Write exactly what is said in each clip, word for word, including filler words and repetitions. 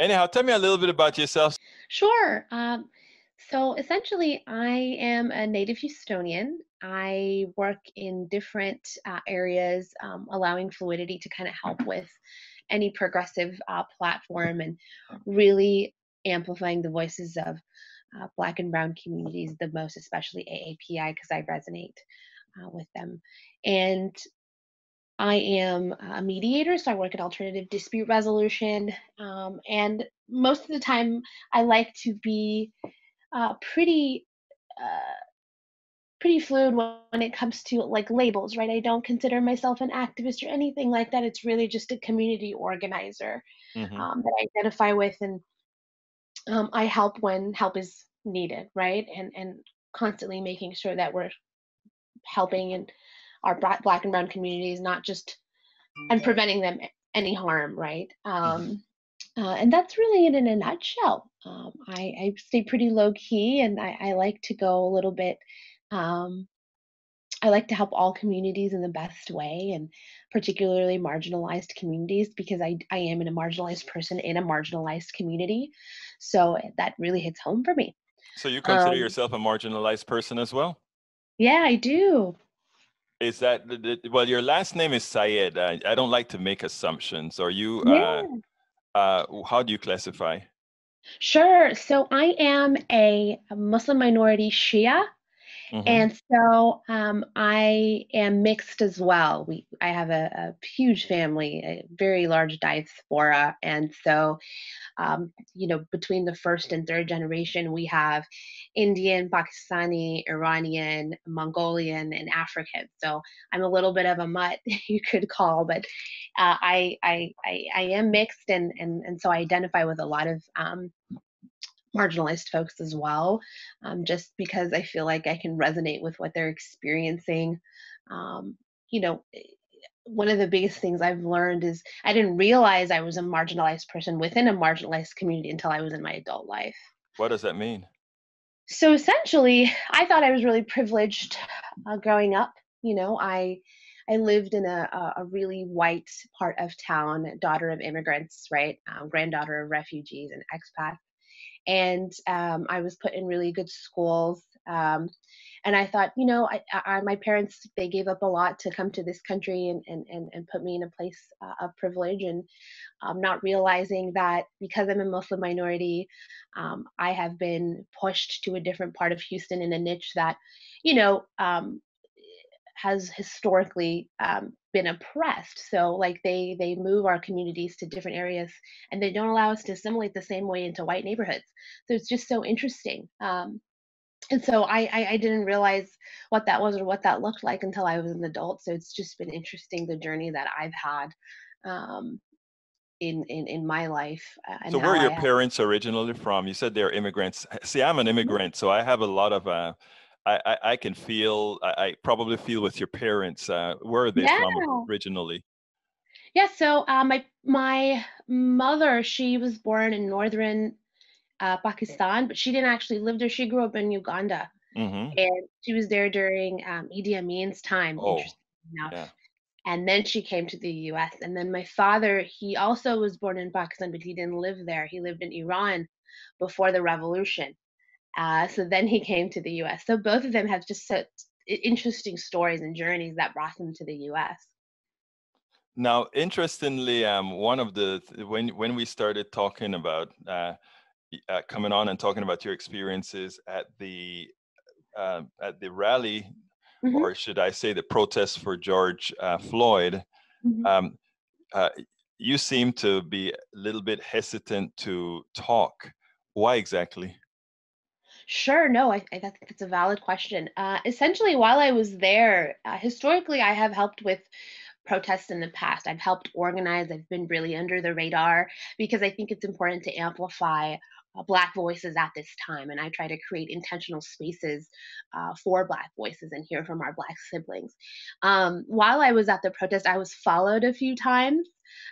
Anyhow, tell me a little bit about yourself. Sure. Um, so essentially, I am a native Houstonian. I work in different uh, areas, um, allowing fluidity to kind of help with any progressive uh, platform and really amplifying the voices of uh, Black and Brown communities the most, especially A A P I, because I resonate uh, with them. And I am a mediator, so I work at alternative dispute resolution. Um, and most of the time, I like to be uh, pretty uh, pretty fluid when it comes to like labels, right? I don't consider myself an activist or anything like that. It's really just a community organizer mm-hmm. um, that I identify with, and um, I help when help is needed, right? And and constantly making sure that we're helping and our Black and Brown communities, not just and preventing them any harm, right? Um, uh, and that's really it in a nutshell. Um, I, I stay pretty low key, and I, I like to go a little bit. Um, I like to help all communities in the best way, and particularly marginalized communities, because I, I am a marginalized person in a marginalized community. So that really hits home for me. So you consider um, yourself a marginalized person as well? Yeah, I do. Is that, well, your last name is Syed. I, I don't like to make assumptions. Are you, yeah. uh, uh, how do you classify? Sure. So I am a Muslim minority Shia. Mm-hmm. And so um, I am mixed as well. We I have a, a huge family, a very large diaspora. And so, um, you know, between the first and third generation, we have Indian, Pakistani, Iranian, Mongolian, and African. So I'm a little bit of a mutt, you could call, but uh, I, I I I am mixed. And, and, and so I identify with a lot of um marginalized folks as well, um, just because I feel like I can resonate with what they're experiencing. Um, you know, one of the biggest things I've learned is I didn't realize I was a marginalized person within a marginalized community until I was in my adult life. What does that mean? So essentially, I thought I was really privileged uh, growing up. You know, I I lived in a, a really white part of town, daughter of immigrants, right? Um, granddaughter of refugees and expats. And um, I was put in really good schools. Um, and I thought, you know, I, I, my parents, they gave up a lot to come to this country and, and, and, and put me in a place uh, of privilege. And um, not realizing that because I'm a Muslim minority, um, I have been pushed to a different part of Houston in a niche that, you know, um, has historically um, been oppressed. So like they they move our communities to different areas, and they don't allow us to assimilate the same way into white neighborhoods. So it's just so interesting. Um, and so I, I, I didn't realize what that was or what that looked like until I was an adult. So it's just been interesting, the journey that I've had um, in, in, in my life. Uh, and so where are your I parents have... originally from? You said they're immigrants. See, I'm an immigrant, so I have a lot of... Uh... I, I, I can feel, I, I probably feel with your parents, uh, where are they yeah. from originally? Yeah, so uh, my my mother, she was born in northern uh, Pakistan, but she didn't actually live there. She grew up in Uganda, mm-hmm. and she was there during um, Idi Amin's time, oh, interesting enough. Yeah. And then she came to the U S. And then my father, he also was born in Pakistan, but he didn't live there. He lived in Iran before the revolution. Uh, so then he came to the U S. So both of them have just such interesting stories and journeys that brought them to the U S. Now, interestingly, um, one of the when when we started talking about uh, uh, coming on and talking about your experiences at the uh, at the rally, mm-hmm. or should I say, the protest for George uh, Floyd, mm-hmm. um, uh, you seem to be a little bit hesitant to talk. Why exactly? Sure. No, I, I think that's a valid question. Uh, essentially, while I was there, uh, historically, I have helped with protests in the past. I've helped organize. I've been really under the radar because I think it's important to amplify uh, Black voices at this time. And I try to create intentional spaces uh, for Black voices and hear from our Black siblings. Um, while I was at the protest, I was followed a few times.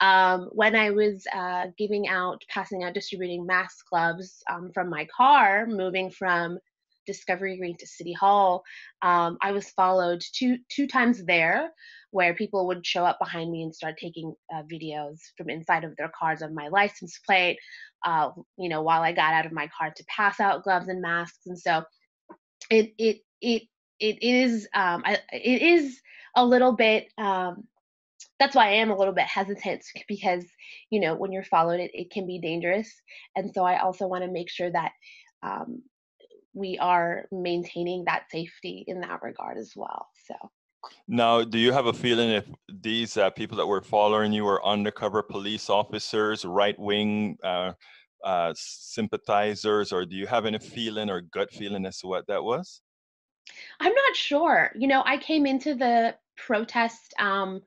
Um, when I was uh, giving out, passing out, distributing mask gloves um, from my car, moving from Discovery Green to City Hall, um, I was followed two two times there, where people would show up behind me and start taking uh, videos from inside of their cars of my license plate, uh, you know, while I got out of my car to pass out gloves and masks. And so it it it it is um, I, it is a little bit. Um, That's why I am a little bit hesitant, because, you know, when you're followed, it, it can be dangerous. And so I also want to make sure that um, we are maintaining that safety in that regard as well. So now, do you have a feeling if these uh, people that were following you were undercover police officers, right wing uh, uh, sympathizers, or do you have any feeling or gut feeling as to what that was? I'm not sure. You know, I came into the protest um,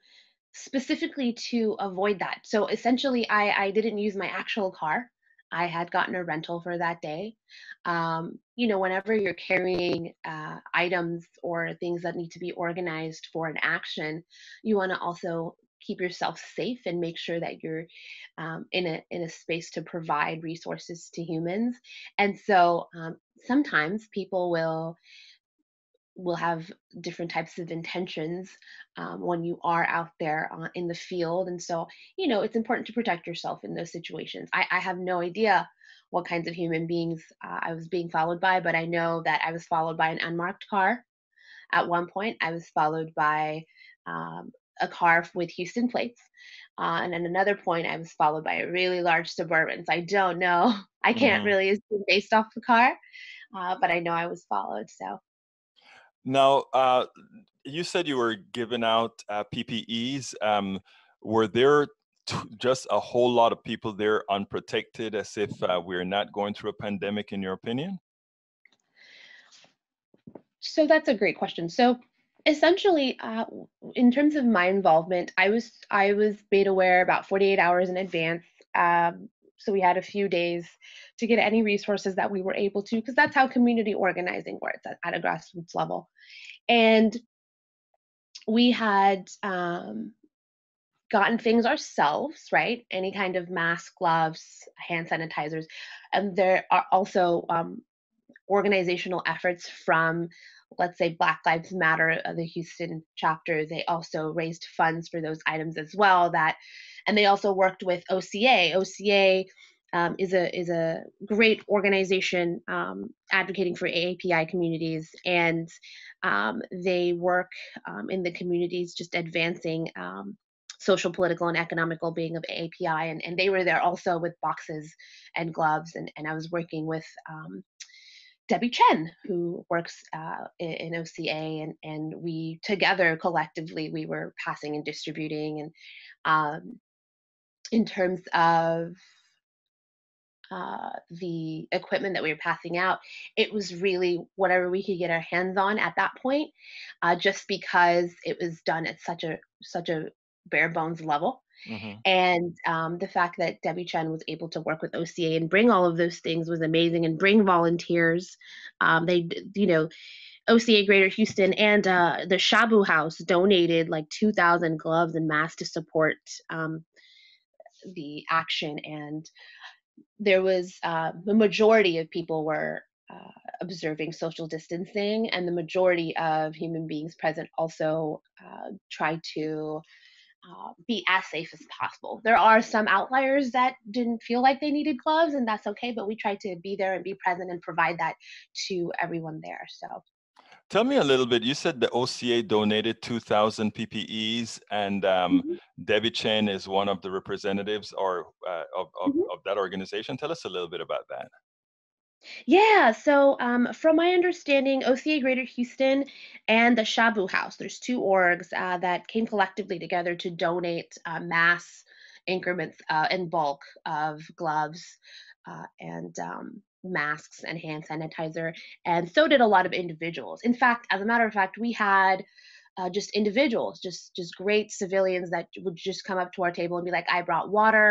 specifically to avoid that. So essentially, I, I didn't use my actual car. I had gotten a rental for that day. Um, you know, whenever you're carrying uh, items or things that need to be organized for an action, you want to also keep yourself safe and make sure that you're um, in a in a space to provide resources to humans. And so um, sometimes people will will have different types of intentions um, when you are out there uh, in the field. And so, you know, it's important to protect yourself in those situations. I, I have no idea what kinds of human beings uh, I was being followed by, but I know that I was followed by an unmarked car. At one point, I was followed by um, a car with Houston plates. Uh, and at another point, I was followed by a really large Suburban. So I don't know. I can't mm. really assume based off the car, uh, but I know I was followed, so. Now, uh, you said you were giving out uh, P P Es. Um, were there t just a whole lot of people there unprotected, as if uh, we're not going through a pandemic, in your opinion? So that's a great question. So essentially, uh, in terms of my involvement, I was, I was made aware about forty-eight hours in advance. Um, So we had a few days to get any resources that we were able to, because that's how community organizing works at, at a grassroots level. And we had um, gotten things ourselves, right? Any kind of mask, gloves, hand sanitizers. And there are also um, organizational efforts from, let's say, Black Lives Matter of the Houston chapter. They also raised funds for those items as well. That, and they also worked with O C A. O C A um, is a is a great organization um, advocating for A A P I communities, and um, they work um, in the communities, just advancing um, social, political, and economic well-being of A A P I. And, and they were there also with boxes and gloves. And, and I was working with Um, Debbie Chen, who works uh, in O C A, and, and we together collectively, we were passing and distributing. And um, in terms of uh, the equipment that we were passing out, it was really whatever we could get our hands on at that point, uh, just because it was done at such a, such a bare bones level. Mm-hmm. And um, the fact that Debbie Chen was able to work with O C A and bring all of those things was amazing, and bring volunteers. Um, they, you know, O C A Greater Houston and uh, the Shabu House donated like two thousand gloves and masks to support um, the action. And there was uh, the majority of people were uh, observing social distancing, and the majority of human beings present also uh, tried to Uh, be as safe as possible. There are some outliers that didn't feel like they needed gloves, and that's okay, but we tried to be there and be present and provide that to everyone there. So tell me a little bit, you said the O C A donated two thousand P P Es, and um, mm-hmm. Debbie Chen is one of the representatives or uh, of, of, mm-hmm. of that organization. Tell us a little bit about that. Yeah, so um, from my understanding, O C A Greater Houston and the Shabu House, there's two orgs uh, that came collectively together to donate uh, mass increments uh, in bulk of gloves uh, and um, masks and hand sanitizer. And so did a lot of individuals. In fact, as a matter of fact, we had Uh, just individuals, just just great civilians that would just come up to our table and be like, I brought water,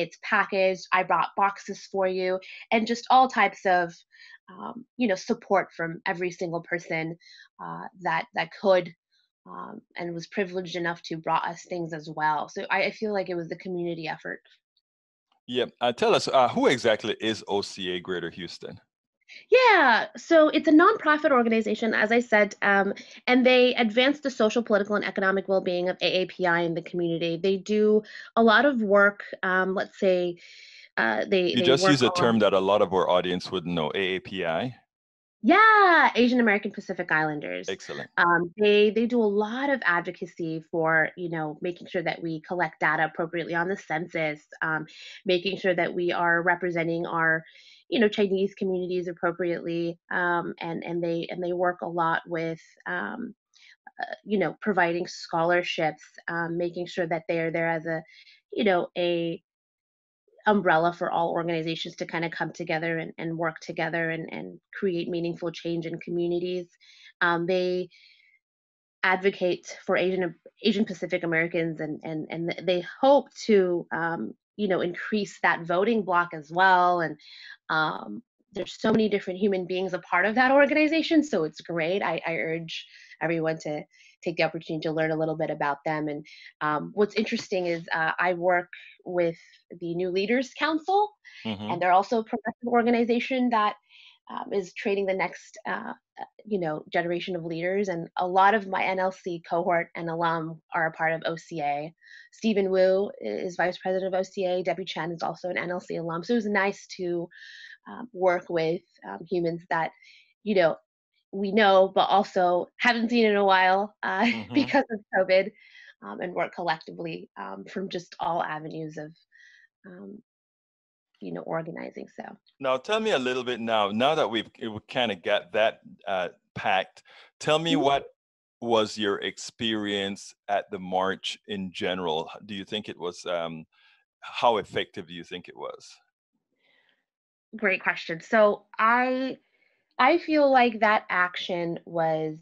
it's packaged, I brought boxes for you, and just all types of, um, you know, support from every single person uh, that, that could um, and was privileged enough to brought us things as well. So I, I feel like it was a community effort. Yeah. Uh, tell us, uh, who exactly is O C A Greater Houston? Yeah, so it's a nonprofit organization, as I said, um, and they advance the social, political, and economic well-being of A A P I in the community. They do a lot of work, um, let's say, uh, they- You they just use a term that a lot of our audience wouldn't know, A A P I. Yeah, Asian American Pacific Islanders. Excellent. Um, they they do a lot of advocacy for, you know, making sure that we collect data appropriately on the census, um, making sure that we are representing our, you know, Chinese communities appropriately, um, and and they and they work a lot with, um, uh, you know, providing scholarships, um, making sure that they are there as a, you know, a umbrella for all organizations to kind of come together and, and work together and, and create meaningful change in communities. Um, they advocate for Asian Asian Pacific Americans, and and and they hope to um, you know, increase that voting block as well. And um, there's so many different human beings a part of that organization, so it's great. I, I urge everyone to take the opportunity to learn a little bit about them. And um, what's interesting is uh, I work with the New Leaders Council, mm-hmm. and they're also a progressive organization that um, is training the next, uh, you know, generation of leaders. And a lot of my N L C cohort and alum are a part of O C A. Stephen Wu is vice president of O C A. Debbie Chen is also an N L C alum. So it was nice to um, work with um, humans that, you know, we know, but also haven't seen in a while uh, mm-hmm. because of COVID, um, and work collectively um, from just all avenues of, um, you know, organizing. So now, tell me a little bit now. Now that we've we kind of got that uh, packed, tell me, mm-hmm. what was your experience at the march in general? Do you think it was? Um, how effective do you think it was? Great question. So I. I feel like that action was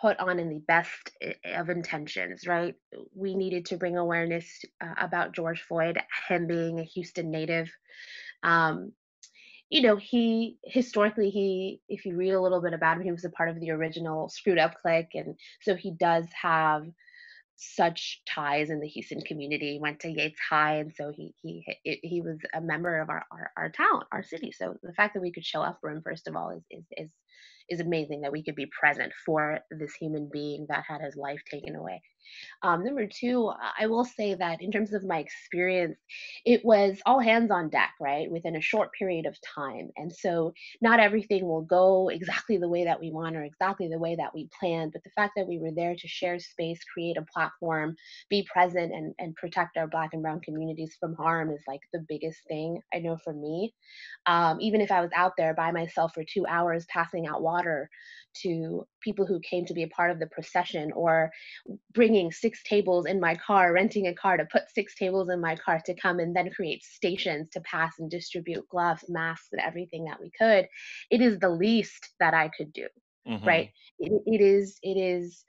put on in the best of intentions, right? We needed to bring awareness uh, about George Floyd, him being a Houston native. Um, you know, he, historically, he, if you read a little bit about him, he was a part of the original Screwed Up Click. And so he does have such ties in the Houston community. He went to Yates High, and so he he he was a member of our, our our town, our city. So the fact that we could show up for him, first of all, is is is is amazing, that we could be present for this human being that had his life taken away. Um, number two, I will say that in terms of my experience, it was all hands on deck, right, within a short period of time, and so not everything will go exactly the way that we want or exactly the way that we planned. But the fact that we were there to share space, create a platform, be present, and and protect our Black and Brown communities from harm is like the biggest thing I know for me. Um, even if I was out there by myself for two hours passing out water to people who came to be a part of the procession, or bringing six tables in my car, renting a car to put six tables in my car to come and then create stations to pass and distribute gloves, masks, and everything that we could, it is the least that I could do, mm-hmm. right? It, it is, it is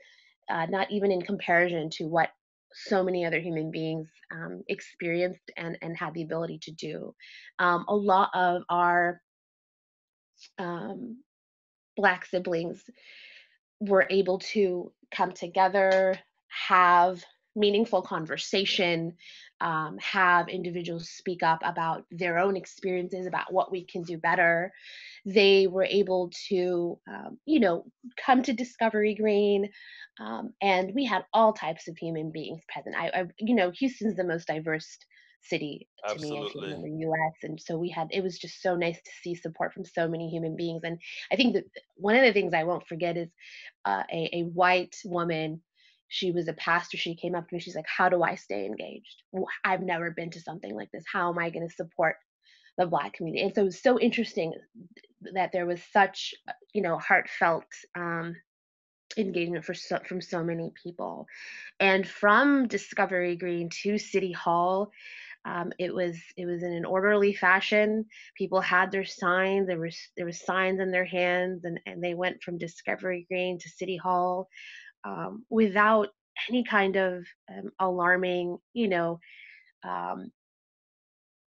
uh, not even in comparison to what so many other human beings um, experienced and, and had the ability to do. Um, a lot of our um, Black siblings were able to come together, have meaningful conversation, um, have individuals speak up about their own experiences, about what we can do better. They were able to, um, you know, come to Discovery Green, um, and we had all types of human beings present. I, I you know, Houston's the most diverse city to Absolutely. Me in the U S, and so we had, it was just so nice to see support from so many human beings. And I think that one of the things I won't forget is uh, a, a white woman, she was a pastor, she came up to me, she's like, how do I stay engaged? I've never been to something like this. How am I going to support the Black community? And so it was so interesting that there was such, you know, heartfelt um engagement for so, from so many people. And from Discovery Green to City Hall, um, it was it was in an orderly fashion. People had their signs. There was there was signs in their hands, and, and they went from Discovery Green to City Hall um, without any kind of um, alarming, you know, um,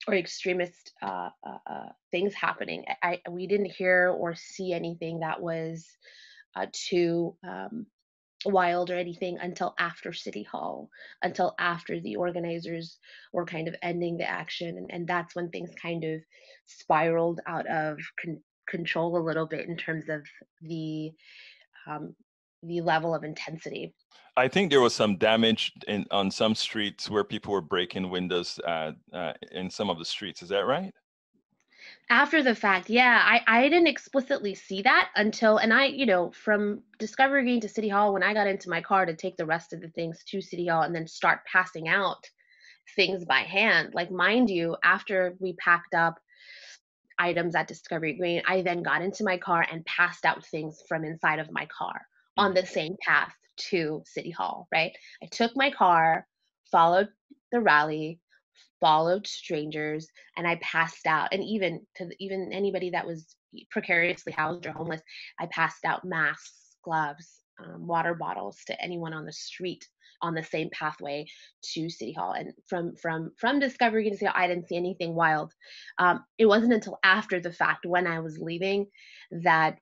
or extremist uh, uh, uh, things happening. I we didn't hear or see anything that was Uh, to um, wild or anything until after City Hall, until after the organizers were kind of ending the action. And, and that's when things kind of spiraled out of con- control a little bit in terms of the um, the level of intensity. I think there was some damage in, on some streets where people were breaking windows uh, uh, in some of the streets. Is that right? After the fact, yeah, I, I didn't explicitly see that until, and I, you know, from Discovery Green to City Hall, when I got into my car to take the rest of the things to City Hall and then start passing out things by hand, like, mind you, after we packed up items at Discovery Green, I then got into my car and passed out things from inside of my car on the same path to City Hall, right? I took my car, followed the rally, followed strangers, and I passed out. And even to even anybody that was precariously housed or homeless, I passed out masks, gloves, um, water bottles to anyone on the street on the same pathway to City Hall. And from from from Discovery Green to City Hall, I didn't see anything wild. Um, it wasn't until after the fact, when I was leaving, that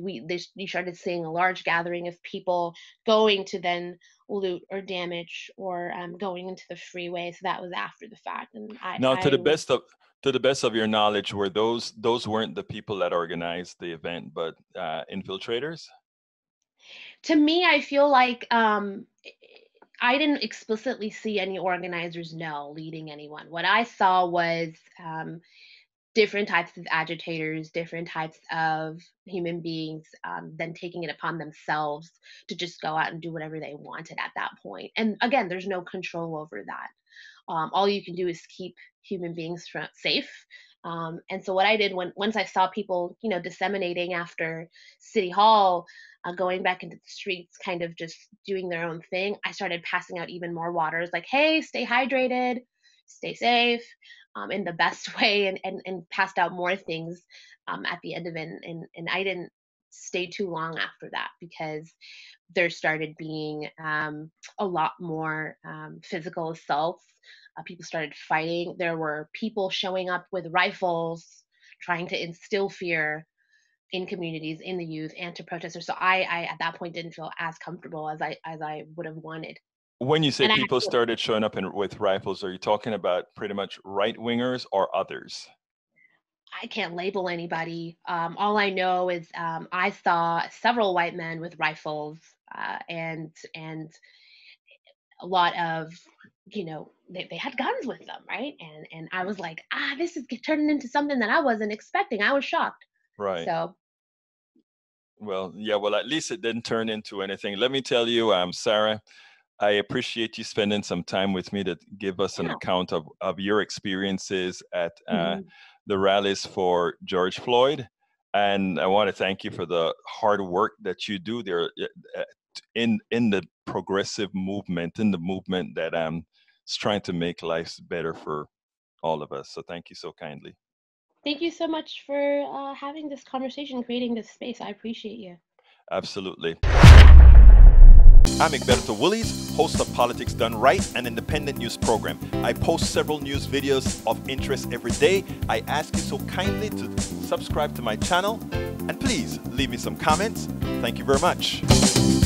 we they, you started seeing a large gathering of people going to then loot or damage or um, going into the freeway. So that was after the fact. And I, now, to I, the best of to the best of your knowledge, were those those weren't the people that organized the event, but uh, infiltrators? To me, I feel like um, I didn't explicitly see any organizers, no, leading anyone. What I saw was um, different types of agitators, different types of human beings, um, then taking it upon themselves to just go out and do whatever they wanted at that point. And again, there's no control over that. Um, all you can do is keep human beings from, safe. Um, and so what I did when once I saw people, you know, disseminating after City Hall, uh, going back into the streets, kind of just doing their own thing, I started passing out even more waters, like, hey, stay hydrated, stay safe, um, in the best way, and, and, and passed out more things um, at the end of it. And, and I didn't stay too long after that because there started being um, a lot more um, physical assaults. Uh, people started fighting. There were people showing up with rifles, trying to instill fear in communities, in the youth, and to protesters. So I, I at that point, didn't feel as comfortable as I as I would have wanted. When you say and people actually started showing up in, with rifles, are you talking about pretty much right-wingers or others? I can't label anybody. Um, all I know is um, I saw several white men with rifles uh, and and a lot of, you know, they, they had guns with them, right? And and I was like, ah, this is turning into something that I wasn't expecting. I was shocked. Right. So. Well, yeah. Well, at least it didn't turn into anything. Let me tell you, um, Sarah, I appreciate you spending some time with me to give us an yeah. account of, of your experiences at uh, mm-hmm. the rallies for George Floyd. And I want to thank you for the hard work that you do there in in the progressive movement, in the movement that um, is trying to make lives better for all of us. So thank you so kindly. Thank you so much for uh, having this conversation, creating this space. I appreciate you. Absolutely. I'm Egberto Willies, host of Politics Done Right, an independent news program. I post several news videos of interest every day. I ask you so kindly to subscribe to my channel, and please leave me some comments. Thank you very much.